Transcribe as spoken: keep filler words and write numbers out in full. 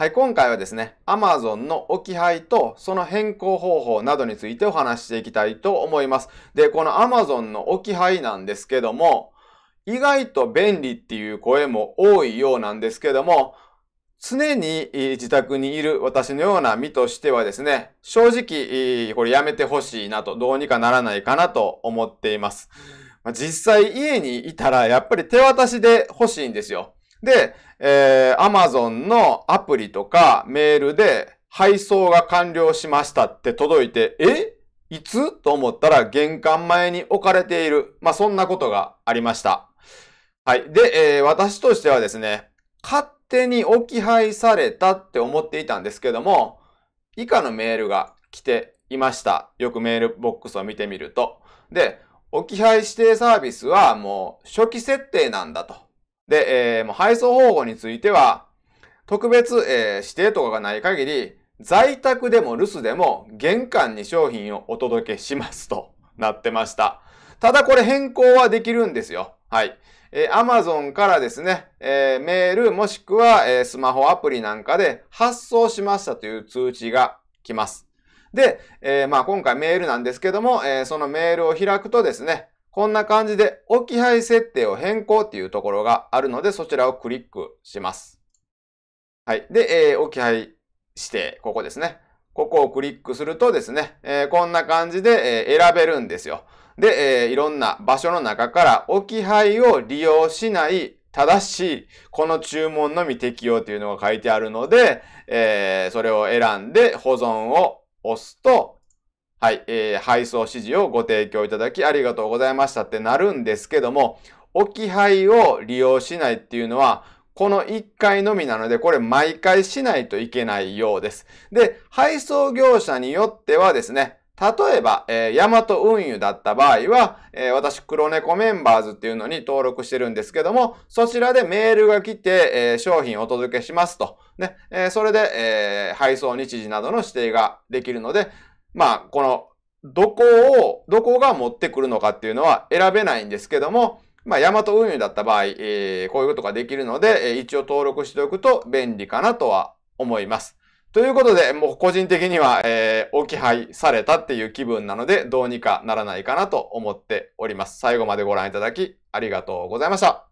はい、今回はですね、Amazon の置き配とその変更方法などについてお話していきたいと思います。で、この Amazon の置き配なんですけども、意外と便利っていう声も多いようなんですけども、常に自宅にいる私のような身としてはですね、正直これやめてほしいなと、どうにかならないかなと思っています。実際家にいたらやっぱり手渡しで欲しいんですよ。で、えー、Amazon のアプリとかメールで配送が完了しましたって届いて、え?いつ?と思ったら玄関前に置かれている。まあ、そんなことがありました。はい。で、えー、私としてはですね、勝手に置き配されたって思っていたんですけども、以下のメールが来ていました。よくメールボックスを見てみると。で、置き配指定サービスはもう初期設定なんだと。で、えー、もう配送方法については、特別、えー、指定とかがない限り、在宅でも留守でも玄関に商品をお届けしますとなってました。ただこれ変更はできるんですよ。はい。えー、Amazon からですね、えー、メールもしくは、えー、スマホアプリなんかで発送しましたという通知が来ます。で、えー、まあ今回メールなんですけども、えー、そのメールを開くとですね、こんな感じで置き配設定を変更っていうところがあるので、そちらをクリックします。はい。で、えー、置き配指定、ここですね。ここをクリックするとですね、えー、こんな感じで、えー、選べるんですよ。で、えー、いろんな場所の中から置き配を利用しない、ただし、この注文のみ適用というのが書いてあるので、えー、それを選んで保存を押すと、はい、えー、配送指示をご提供いただきありがとうございましたってなるんですけども、置き配を利用しないっていうのは、このいっかいのみなので、これ毎回しないといけないようです。で、配送業者によってはですね、例えば、えー、ヤマト運輸だった場合は、えー、私、黒猫メンバーズっていうのに登録してるんですけども、そちらでメールが来て、えー、商品をお届けしますと。ね、えー、それで、えー、配送日時などの指定ができるので、まあ、この、どこを、どこが持ってくるのかっていうのは選べないんですけども、まあ、ヤマト運輸だった場合、えー、こういうことができるので、えー、一応登録しておくと便利かなとは思います。ということで、もう個人的には、えー、置き配されたっていう気分なので、どうにかならないかなと思っております。最後までご覧いただきありがとうございました。